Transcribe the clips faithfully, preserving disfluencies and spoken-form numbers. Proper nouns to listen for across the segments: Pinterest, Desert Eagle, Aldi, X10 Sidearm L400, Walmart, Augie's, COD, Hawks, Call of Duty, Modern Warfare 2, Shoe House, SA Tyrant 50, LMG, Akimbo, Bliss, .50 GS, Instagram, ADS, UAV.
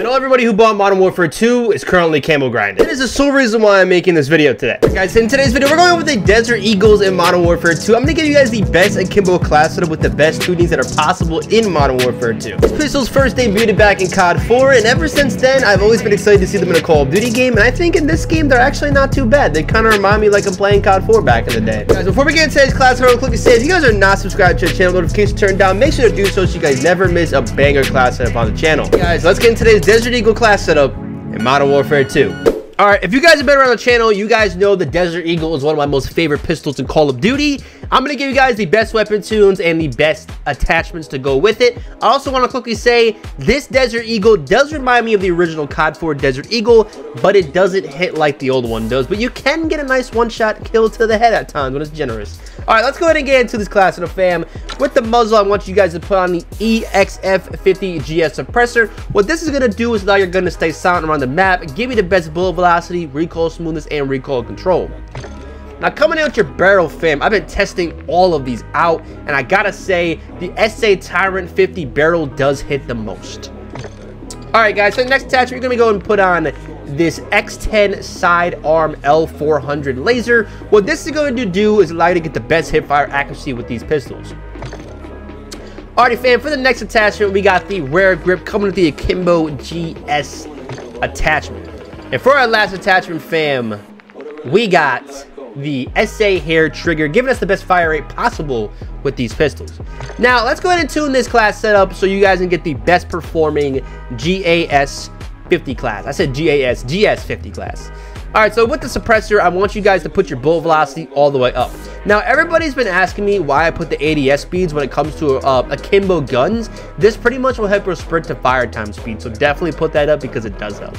I know everybody who bought Modern Warfare two is currently camo grinding. That is the sole reason why I'm making this video today. Guys, in today's video, we're going over the Desert Eagles in Modern Warfare two. I'm gonna give you guys the best Akimbo class setup with the best tunings that are possible in Modern Warfare two. These pistols first debuted back in COD four, and ever since then, I've always been excited to see them in a Call of Duty game, and I think in this game, they're actually not too bad. They kind of remind me like I'm playing COD four back in the day. Guys, before we get into today's class, I want to quickly say, if you guys are not subscribed to the channel, notifications turned down, make sure to do so so you guys never miss a banger class setup on the channel. Guys, let's get into today's Desert Eagle class setup in Modern Warfare two. All right, if you guys have been around the channel, you guys know the Desert Eagle is one of my most favorite pistols in Call of Duty. I'm gonna give you guys the best weapon tunes and the best attachments to go with it. I also wanna quickly say, this Desert Eagle does remind me of the original COD four Desert Eagle, but it doesn't hit like the old one does, but you can get a nice one-shot kill to the head at times when it's generous. All right, let's go ahead and get into this class in a fam. With the muzzle, I want you guys to put on the E X F fifty G S suppressor. What this is gonna do is allow your gun to stay silent around the map, give you the best bullet velocity, velocity, recoil smoothness, and recoil control. Now coming out your barrel, fam, I've been testing all of these out, and I gotta say, the S A Tyrant fifty barrel does hit the most. Alright guys, so the next attachment, you're gonna go and put on this X ten Sidearm L four hundred laser. What this is going to do is allow you to get the best hipfire accuracy with these pistols. Alrighty fam, for the next attachment, we got the rare grip coming with the Akimbo G S attachment. And for our last attachment, fam, we got the S A hair trigger, giving us the best fire rate possible with these pistols. Now, let's go ahead and tune this class setup so you guys can get the best performing G A S fifty class. I said G A S, G S fifty class. All right, so with the suppressor, I want you guys to put your bullet velocity all the way up. Now, everybody's been asking me why I put the A D S speeds when it comes to uh, Akimbo guns. This pretty much will help your sprint to fire time speed, so definitely put that up because it does help.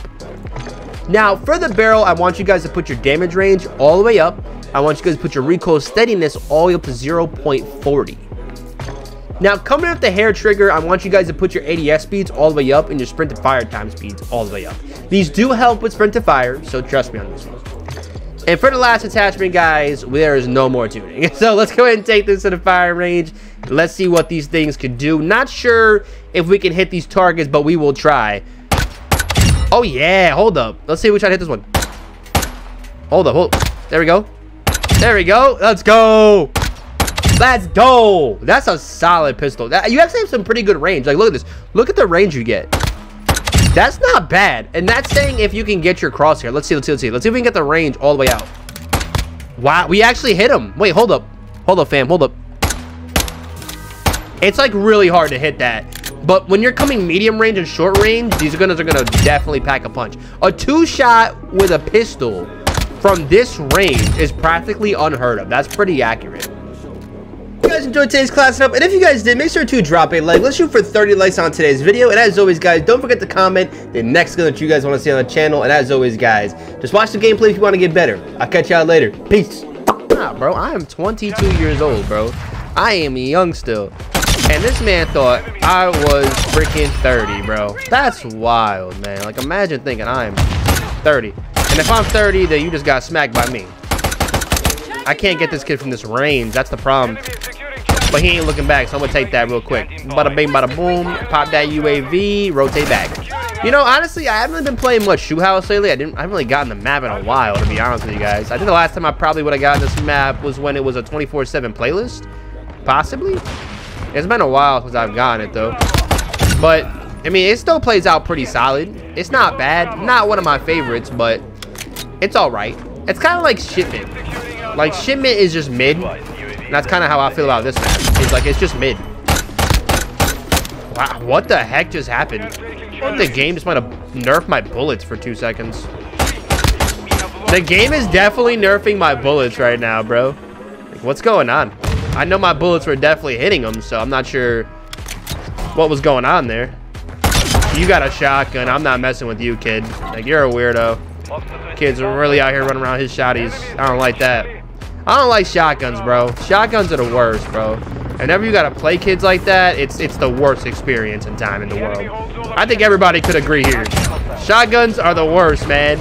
Now, for the barrel, I want you guys to put your damage range all the way up. I want you guys to put your recoil steadiness all the way up to zero point four zero. Now, coming up the hair trigger, I want you guys to put your A D S speeds all the way up and your sprint to fire time speeds all the way up. These do help with sprint to fire, so trust me on this one. And for the last attachment, guys, there is no more tuning. So let's go ahead and take this to the fire range. Let's see what these things can do. Not sure if we can hit these targets, but we will try. Oh yeah, hold up. Let's see if we try to hit this one. Hold up, hold. There we go. There we go. Let's go. Let's go. That's a solid pistol. That, you actually have some pretty good range. Like, look at this. Look at the range you get. That's not bad. And that's saying if you can get your crosshair. Let's see, let's see, let's see. Let's see if we can get the range all the way out. Wow, we actually hit him. Wait, hold up. Hold up, fam. Hold up. It's like really hard to hit that. But when you're coming medium range and short range, these guns are going to definitely pack a punch. A two-shot with a pistol from this range is practically unheard of. That's pretty accurate. If you guys enjoyed today's class setup, and if you guys did, make sure to drop a like. Let's shoot for thirty likes on today's video. And as always, guys, don't forget to comment the next gun that you guys want to see on the channel. And as always, guys, just watch the gameplay if you want to get better. I'll catch y'all later. Peace. Nah, bro, I am twenty-two years old, bro. I am young still. And this man thought I was freaking thirty, bro. That's wild, man. Like, imagine thinking I'm thirty. And if I'm thirty, then you just got smacked by me. I can't get this kid from this range. That's the problem. But he ain't looking back, so I'm going to take that real quick. Bada bing, bada boom. Pop that U A V. Rotate back. You know, honestly, I haven't been playing much Shoe House lately. I, didn't, I haven't really gotten the map in a while, to be honest with you guys. I think the last time I probably would have gotten this map was when it was a twenty-four seven playlist. Possibly. It's been a while since I've gotten it, though. But, I mean, it still plays out pretty solid. It's not bad. Not one of my favorites, but it's all right. It's kind of like Shipment. Like, Shipment is just mid. And that's kind of how I feel about this map. It's like, it's just mid. Wow, what the heck just happened? What, the game just might have nerfed my bullets for two seconds. The game is definitely nerfing my bullets right now, bro. Like, what's going on? I know my bullets were definitely hitting them, so I'm not sure what was going on there. You got a shotgun. I'm not messing with you, kid. Like, you're a weirdo. Kids are really out here running around his shotties. I don't like that. I don't like shotguns, bro. Shotguns are the worst, bro. Whenever you got to play kids like that, it's it's the worst experience and time in the world. I think everybody could agree here. Shotguns are the worst, man.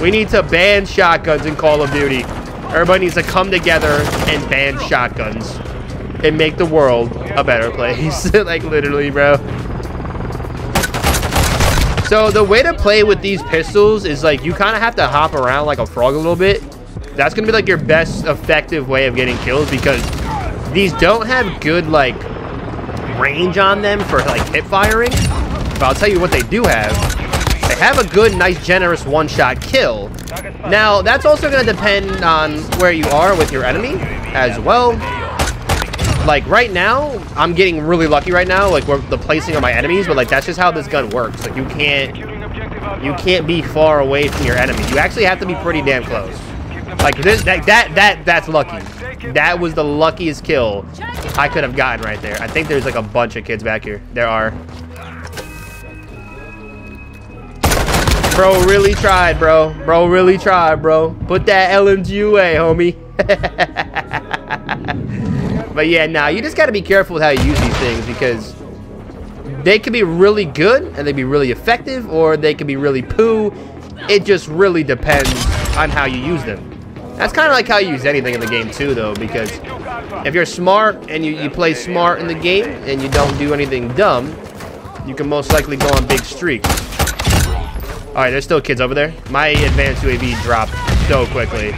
We need to ban shotguns in Call of Duty. Everybody needs to come together and ban shotguns and make the world a better place. Like, literally, bro. So So the way to play with these pistols is like you kind of have to hop around like a frog a little bit. That's gonna be like your best effective way of getting kills, because these don't have good like range on them for like hip firing. But I'll tell you what they do have. They have a good, nice, generous one-shot kill. Now that's also gonna depend on where you are with your enemy as well. Like right now, I'm getting really lucky right now, like with the placing of my enemies, but like that's just how this gun works. Like you can't, you can't be far away from your enemy. You actually have to be pretty damn close. Like this, that, that, that, that's lucky. That was the luckiest kill I could have gotten right there. I think there's like a bunch of kids back here. There are. Bro really tried, bro. Bro really tried, bro. Put that L M G away, homie. But yeah, nah, you just gotta be careful with how you use these things, because they could be really good and they'd be really effective, or they could be really poo. It just really depends on how you use them. That's kind of like how you use anything in the game too, though, because if you're smart and you, you play smart in the game and you don't do anything dumb, you can most likely go on big streaks. Alright, there's still kids over there. My advanced U A V dropped so quickly.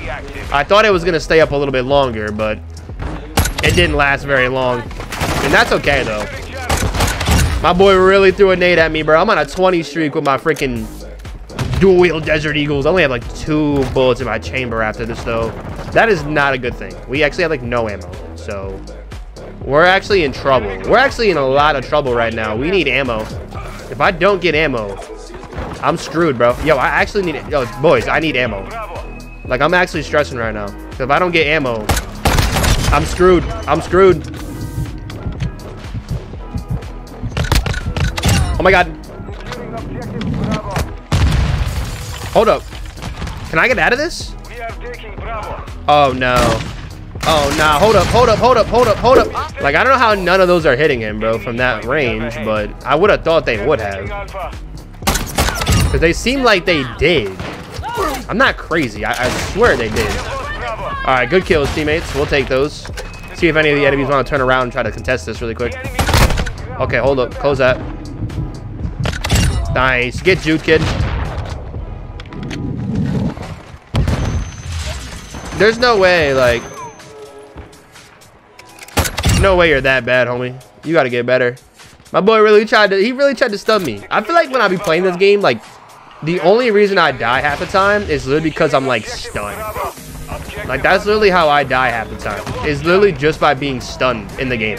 I thought it was going to stay up a little bit longer, but it didn't last very long. And that's okay, though. My boy really threw a nade at me, bro. I'm on a twenty streak with my freaking dual-wheel Desert Eagles. I only have like two bullets in my chamber after this, though. That is not a good thing. We actually have like no ammo, so we're actually in trouble. We're actually in a lot of trouble right now. We need ammo. If I don't get ammo, I'm screwed, bro. Yo, I actually need it. Yo, boys, I need ammo. Like, I'm actually stressing right now. So if I don't get ammo, I'm screwed. I'm screwed. Oh, my God. Hold up. Can I get out of this? Oh, no. Oh, nah. Hold up. Hold up. Hold up. Hold up. Hold up. Like, I don't know how none of those are hitting him, bro, from that range, but I would have thought they would have. Because they seem like they did. I'm not crazy. I, I swear they did. All right, good kills, teammates. We'll take those. See if any of the enemies want to turn around and try to contest this really quick. Okay, hold up. Close that. Nice. Get you, kid. There's no way, like... no way you're that bad, homie. You got to get better. My boy really tried to... he really tried to stun me. I feel like when I be playing this game, like... the only reason I die half the time is literally because I'm like stunned. Like that's literally how I die half the time. It's literally just by being stunned in the game.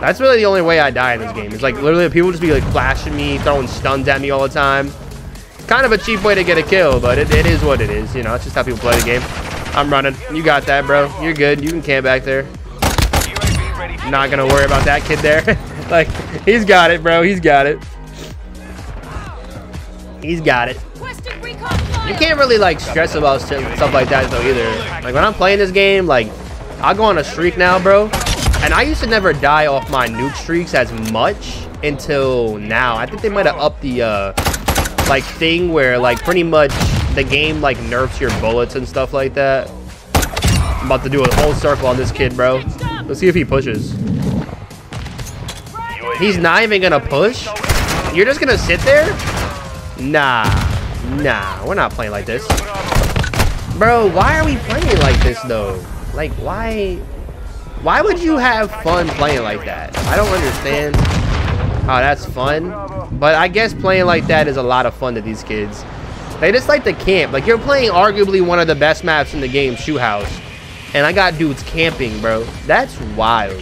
That's really the only way I die in this game. It's like literally people just be like flashing me, throwing stuns at me all the time. Kind of a cheap way to get a kill, but it, it is what it is. You know, it's just how people play the game. I'm running. You got that, bro. You're good. You can camp back there. Not gonna worry about that kid there. Like he's got it, bro. He's got it. He's got it. You can't really like stress about stuff like that though either. Like when I'm playing this game, like I'll go on a streak now, bro. And I used to never die off my nuke streaks as much until now. I think they might have upped the uh, like thing where like pretty much the game like nerfs your bullets and stuff like that. I'm about to do a whole circle on this kid, bro. Let's see if he pushes. He's not even gonna push. You're just gonna sit there? Nah, nah, we're not playing like this. Bro, why are we playing like this, though? Like, why... why would you have fun playing like that? I don't understand how that's fun. But I guess playing like that is a lot of fun to these kids. They just like to camp. Like, you're playing arguably one of the best maps in the game, Shoe House. And I got dudes camping, bro. That's wild.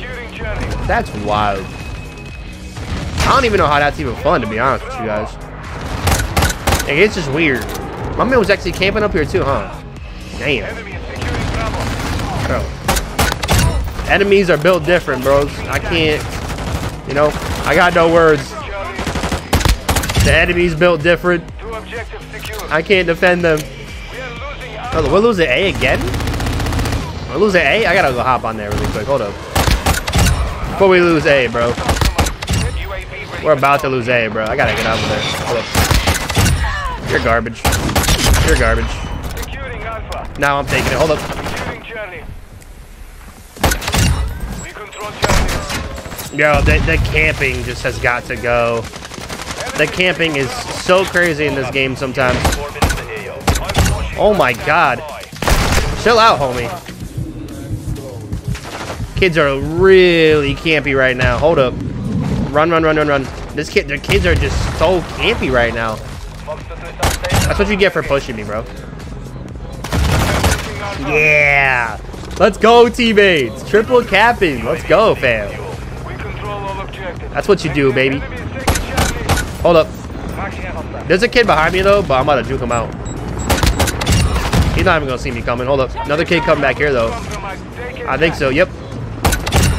That's wild. I don't even know how that's even fun, to be honest with you guys. Like, it's just weird. My man was actually camping up here too, huh? Damn. Bro. Enemies are built different, bros. I can't, you know, I got no words. The enemies built different. I can't defend them. Oh, we're losing A again? We're losing A? I gotta go hop on there really quick. Hold up. Before we lose A, bro. We're about to lose A, bro. I gotta get out of there. Hold up. You're garbage. You're garbage. Now I'm taking it. Hold up. Yo, the, the camping just has got to go. The camping is so crazy in this game sometimes. Oh my god. Chill out, homie. Kids are really campy right now. Hold up. Run, run, run, run, run. This kid, the kids are just so campy right now. That's what you get for pushing me, bro. Yeah. Let's go, teammates. Triple capping. Let's go, fam. That's what you do, baby. Hold up. There's a kid behind me, though, but I'm about to juke him out. He's not even going to see me coming. Hold up. Another kid coming back here, though. I think so. Yep.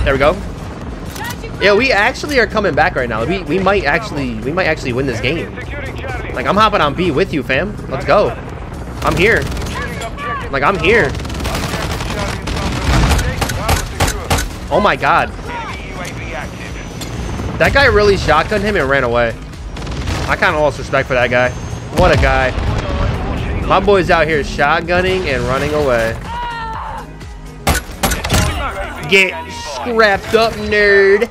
There we go. Yeah, we actually are coming back right now. We, we might actually we might actually win this game. Like, I'm hopping on B with you, fam. Let's go. I'm here. Like, I'm here. Oh, my God. That guy really shotgunned him and ran away. I kind of lost respect for that guy. What a guy. My boy's out here shotgunning and running away. Get scrapped up, nerd.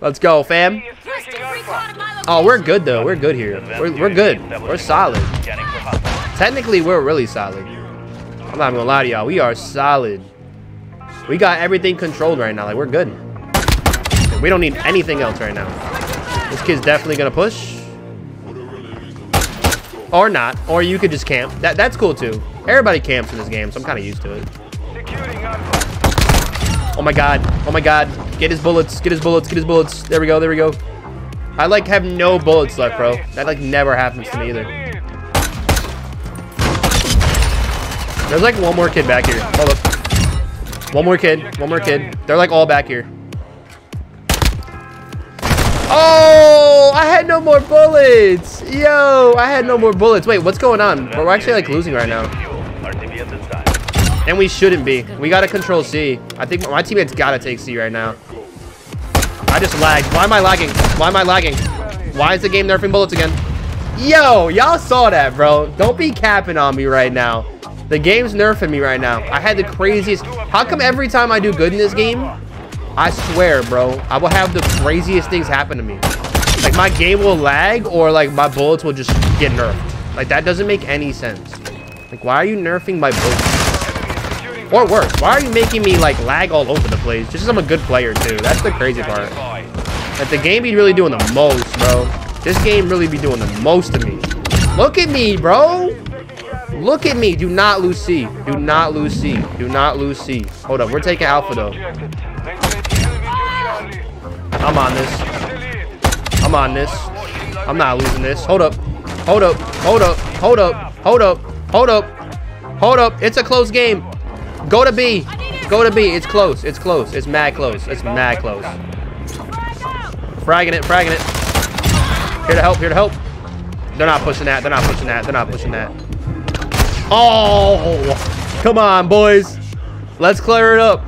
Let's go, fam. Oh, we're good, though. We're good here. We're, we're good. We're solid. Technically, we're really solid. I'm not going to lie to y'all. We are solid. We got everything controlled right now. Like, we're good. We don't need anything else right now. This kid's definitely going to push. Or not. Or you could just camp. That, that's cool, too. Everybody camps in this game, so I'm kind of used to it. Oh, my God. Oh, my God. Get his bullets. Get his bullets. Get his bullets. There we go. There we go. I, like, have no bullets left, bro. That, like, never happens to me either. There's, like, one more kid back here. Hold up. One more kid. One more kid. They're, like, all back here. Oh, I had no more bullets. Yo, I had no more bullets. Wait, what's going on? We're actually, like, losing right now. And we shouldn't be. We got to control C. I think my teammates got to take C right now. I just lagged. Why am I lagging? Why am I lagging? Why is the game nerfing bullets again? Yo, y'all saw that, bro. Don't be capping on me right now. The game's nerfing me right now. I had the craziest... How come every time I do good in this game, I swear, bro, I will have the craziest things happen to me. Like, my game will lag or, like, my bullets will just get nerfed. Like, that doesn't make any sense. Like, why are you nerfing my bullets? Or worse, why are you making me, like, lag all over the place? Just because I'm a good player, too. That's the crazy part. Like, the game be really doing the most, bro. This game really be doing the most to me. Look at me, bro. Look at me. Do not lose C. Do not lose C. Do not lose C. Hold up. We're taking alpha, though. I'm on this. I'm on this. I'm not losing this. Hold up. Hold up. Hold up. Hold up. Hold up. Hold up. Hold up. It's a close game. Go to B. Go to B. It's close. It's close. It's mad close. It's mad close. Fragging it. Fragging it. Here to help. Here to help. They're not pushing that. They're not pushing that. They're not pushing that. Oh, come on, boys. Let's clear it up.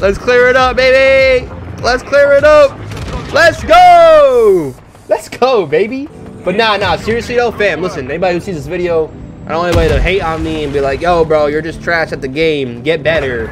Let's clear it up, baby. Let's clear it up. Let's go. Let's go, baby. But nah, nah, seriously though, fam, listen, anybody who sees this video, I don't want anybody to hate on me and be like, yo, bro, you're just trash at the game. Get better.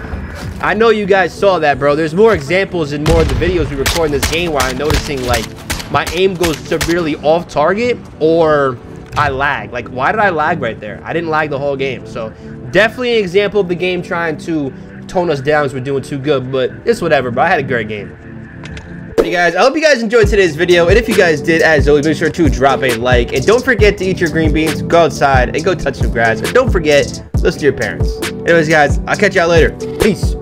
I know you guys saw that, bro. There's more examples and more of the videos we record in this game where I'm noticing, like, my aim goes severely off target or... I lag. Like, why did I lag right there? I didn't lag the whole game. So definitely an example of the game trying to tone us down because we're doing too good, but it's whatever, but I had a great game. Hey guys, I hope you guys enjoyed today's video, and if you guys did, as always, make sure to drop a like, and don't forget to eat your green beans, go outside, and go touch some grass, and don't forget, listen to your parents. Anyways guys, I'll catch y'all later. Peace.